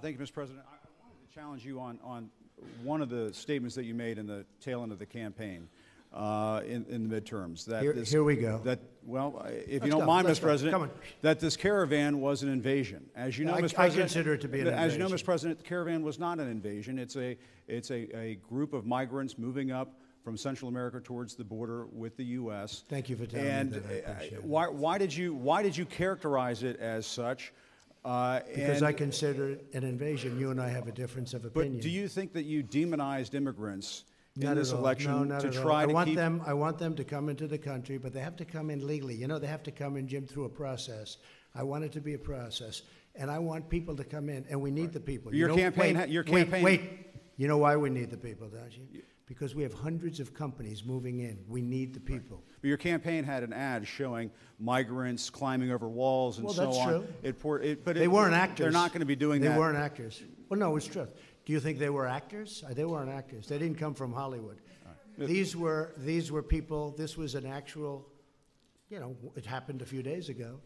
Thank you, Mr. President. I wanted to challenge you on one of the statements that you made in the tail end of the campaign in the midterms. That here we go. That, well, if you don't mind, Mr. President, that this caravan was an invasion. As you know, Mr. President, I consider it to be an invasion. As you know, Mr. President, the caravan was not an invasion. It's a group of migrants moving up from Central America towards the border with the U.S. Thank you for telling me that. I appreciate it. Why did you characterize it as such? Because I consider it an invasion. You and I have a difference of opinion. But do you think that you demonized immigrants in this election to try to keep them? I want them to come into the country, but they have to come in legally. You know, they have to come in, Jim, through a process. I want it to be a process, and I want people to come in, and we need the people. Your campaign. You know why we need the people, don't you? Because we have hundreds of companies moving in. We need the people. Right. But your campaign had an ad showing migrants climbing over walls and so on. Well, that's true. But they weren't actors. They're not going to be doing that. They weren't actors. Well, no, it's true. Do you think they were actors? They weren't actors. They didn't come from Hollywood. Right. These were people. This was an actual, you know, it happened a few days ago.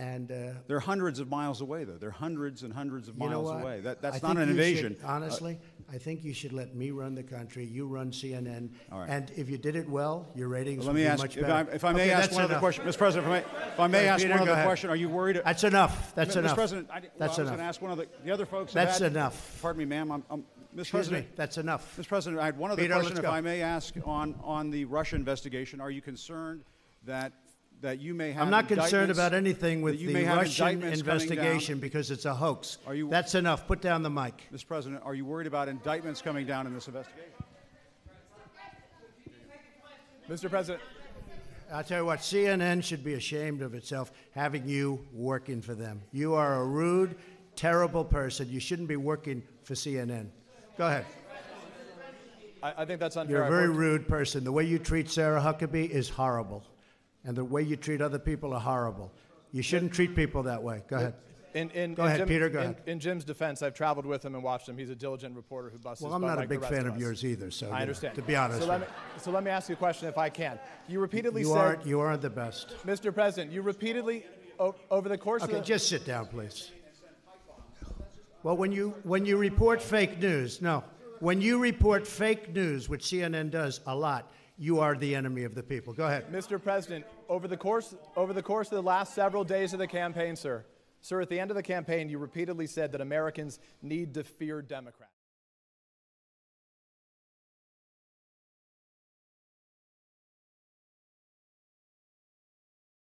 And they're hundreds of miles away, though. They're hundreds and hundreds of miles away. That's not an invasion. Honestly, I think you should let me run the country. You run CNN. All right. And if you did it well, your ratings would be much better. If I may ask one other question. Mr. President, if I may ask one other question, are you worried? That's enough. That's enough. Mr. President, I was going to ask one of the other folks. That's enough. Pardon me, ma'am. Excuse me. That's enough. Mr. President, I had one other question, if I may ask, on the Russia investigation. Are you concerned that you may have indictments? I'm not concerned about anything with the Russian investigation because it's a hoax. That's enough. Put down the mic. Mr. President, are you worried about indictments coming down in this investigation? Mr. President. I'll tell you what, CNN should be ashamed of itself having you working for them. You are a rude, terrible person. You shouldn't be working for CNN. Go ahead. I think that's unfair. You're a very rude person. The way you treat Sarah Huckabee is horrible. And the way you treat other people are horrible. You shouldn't treat people that way. Go ahead. Go ahead, Peter. In Jim's defense, I've traveled with him and watched him. He's a diligent reporter who busts. Well, I'm not a big fan of yours either, so I understand. To be honest, so let me ask you a question, if I can. You repeatedly said you aren't the best, Mr. President. You repeatedly, over the course of just sit down, please. Well, when you report fake news, which CNN does a lot, you are the enemy of the people. Go ahead. Mr. President, over the course of the last several days of the campaign, sir, at the end of the campaign, you repeatedly said that Americans need to fear Democrats.